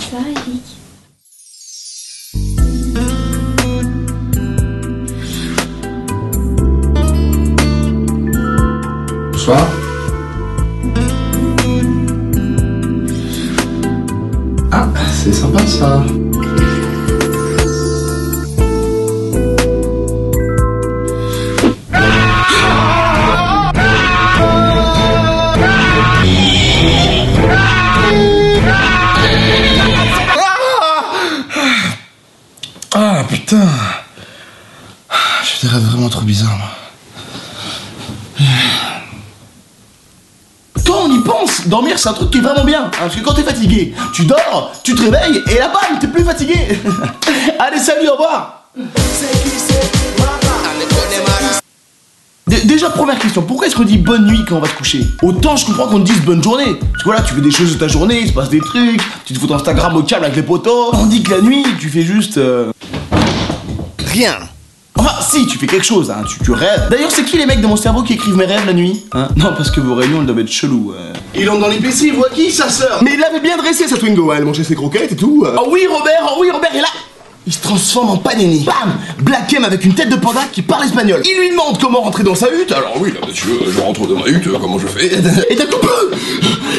ça, Eric? Bonsoir. Ah, c'est sympa ça. Ah putain, j'ai des rêves vraiment trop bizarres moi. Quand on y pense, dormir c'est un truc qui est vraiment bien, hein, parce que quand t'es fatigué, tu dors, tu te réveilles et là bam, t'es plus fatigué. Allez salut, au revoir. Déjà première question, pourquoi est-ce qu'on dit bonne nuit quand on va se coucher? Autant je comprends qu'on te dise bonne journée, parce que voilà, tu fais des choses de ta journée, il se passe des trucs, tu te fous d'Instagram au câble avec les potos. On dit que la nuit, tu fais juste... rien. Enfin si, tu fais quelque chose, hein, tu rêves. D'ailleurs c'est qui les mecs de mon cerveau qui écrivent mes rêves la nuit, hein? Non, parce que vos réunions elles doivent être cheloues. Il entre dans les PC, il voit qui, sa sœur? Mais il l'avait bien dressé sa Twingo, elle mangeait ses croquettes et tout. Oh oui Robert est là. Il se transforme en Panini. Bam! Black M avec une tête de panda qui parle espagnol. Il lui demande comment rentrer dans sa hutte. Alors oui, là, monsieur, je rentre dans ma hutte, comment je fais? Et d'un coup,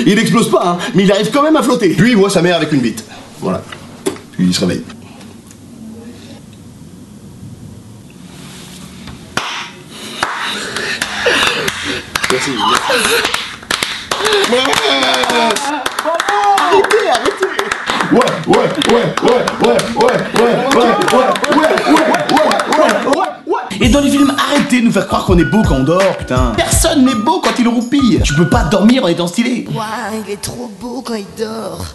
il explose pas, hein, mais il arrive quand même à flotter. Puis il voit sa mère avec une bite. Voilà. Puis il se réveille. Merci. Arrêtez, arrêtez. Et dans les films, arrêtez de nous faire croire qu'on est beau quand on dort, putain. Personne n'est beau quand il roupille. Tu peux pas dormir en étant stylé. Waouh, il est trop beau quand il dort.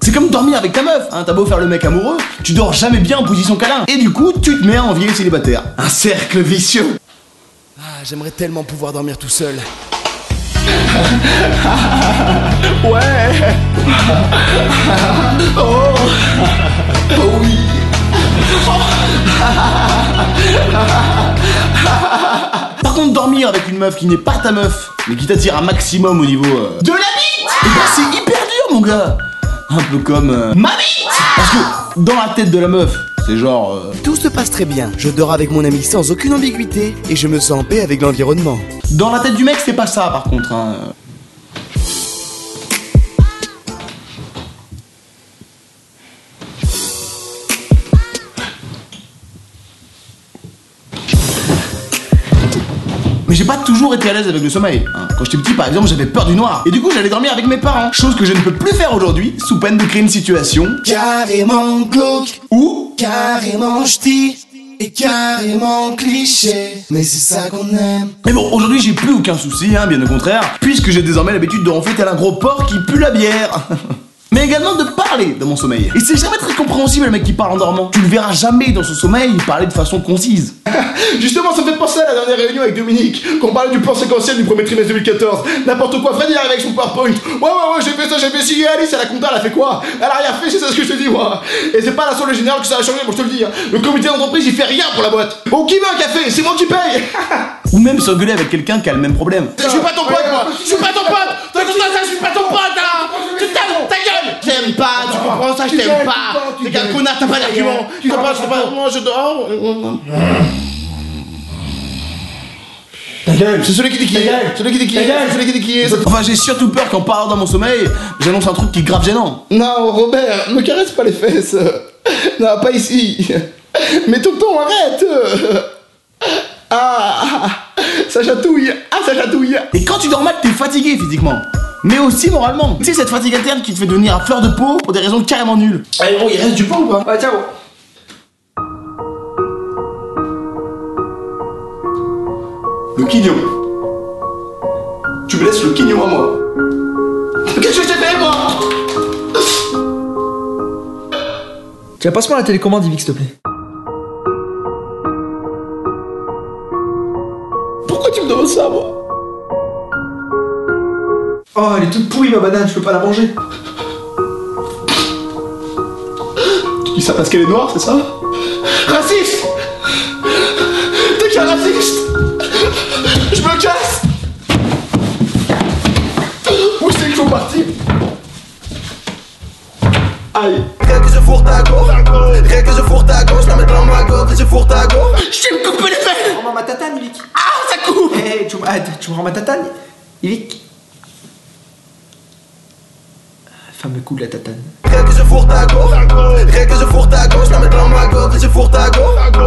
C'est comme dormir avec ta meuf, hein, t'as beau faire le mec amoureux, tu dors jamais bien en position câlin. Et du coup, tu te mets à envier les célibataires. Un cercle vicieux. Ah, j'aimerais tellement pouvoir dormir tout seul. Ouais. Oh. Oh oui. Par contre dormir avec une meuf qui n'est pas ta meuf mais qui t'attire un maximum au niveau de la bite, wow. Ben, c'est hyper dur mon gars. Un peu comme ma bite, wow. Parce que dans la tête de la meuf c'est genre tout se passe très bien, je dors avec mon ami sans aucune ambiguïté et je me sens en paix avec l'environnement. Dans la tête du mec c'est pas ça par contre, hein. Mais j'ai pas toujours été à l'aise avec le sommeil, hein. Quand j'étais petit par exemple j'avais peur du noir et du coup j'allais dormir avec mes parents, chose que je ne peux plus faire aujourd'hui sous peine de créer une situation carrément glauque ou carrément ch'ti et carrément cliché. Mais c'est ça qu'on aime. Mais bon, aujourd'hui j'ai plus aucun souci, hein, bien au contraire, puisque j'ai désormais l'habitude de ronfler tel un gros porc qui pue la bière. Mais également de parler dans mon sommeil. Et c'est jamais très compréhensible le mec qui parle en dormant. Tu le verras jamais dans son sommeil parler de façon concise. Justement, ça me fait penser à la dernière réunion avec Dominique, qu'on parlait du plan séquentiel du premier trimestre 2014. N'importe quoi, Freddy arrive avec son PowerPoint. Ouais, j'ai fait ça, j'ai fait ci. Et Alice, à la compta, elle a fait quoi? Elle a rien fait, c'est ça ce que je te dis, moi. Et c'est pas la seule générale que ça a changé, moi je te le dis. Hein. Le comité d'entreprise, il fait rien pour la boîte. Oh, qui veut un café? C'est moi qui paye. Ou même s'engueuler avec quelqu'un qui a le même problème. Je suis pas ton pote, moi. Je suis pas ton pote. Je suis pas ton pote, hein. Je t'aime pas, tu comprends ça, je t'aime pas. T'es qu'un connard, t'as pas d'argument. Tu comprends, je dors. Ta gueule, c'est celui qui dit qui est. Enfin, j'ai surtout peur qu'en parlant dans mon sommeil, j'annonce un truc qui est grave gênant. Non, Robert, ne caresse pas les fesses. Non, pas ici. Mais tonton, arrête. Ah, ça chatouille. Ah, ça chatouille. Et quand tu dors mal, t'es fatigué physiquement. Mais aussi moralement. Tu sais, cette fatigue interne qui te fait devenir à fleur de peau pour des raisons carrément nulles. Allez, bon, il reste du pain ou pas? Ouais, ciao. Le quignon. Tu me laisses le quignon à moi. Qu'est-ce que j'ai fait, moi? Tiens, passe-moi la télécommande, Yvick, s'il te plaît. Pourquoi tu me demandes ça, moi? Oh, elle est toute pourrie ma banane, je peux pas la manger. Tu dis ça parce qu'elle est noire, c'est ça? Raciste! T'es qu'un raciste! Je me casse! Où c'est qu'il faut partir? parti. Aïe. Rien que je fourre ta go, rien que je fourre ta go, je la mets dans ma go, je fourre ta go. Je t'ai me coupé les fesses. Rends-moi ma tatane, Ilik. Ah, ça coupe. Hey, tu me rends ma tatane, Ilik. Fameux coup de la tatane. Rien que je fourre ta go, rien que je fourre ta go, je la mets dans ma go, je fourre ta go.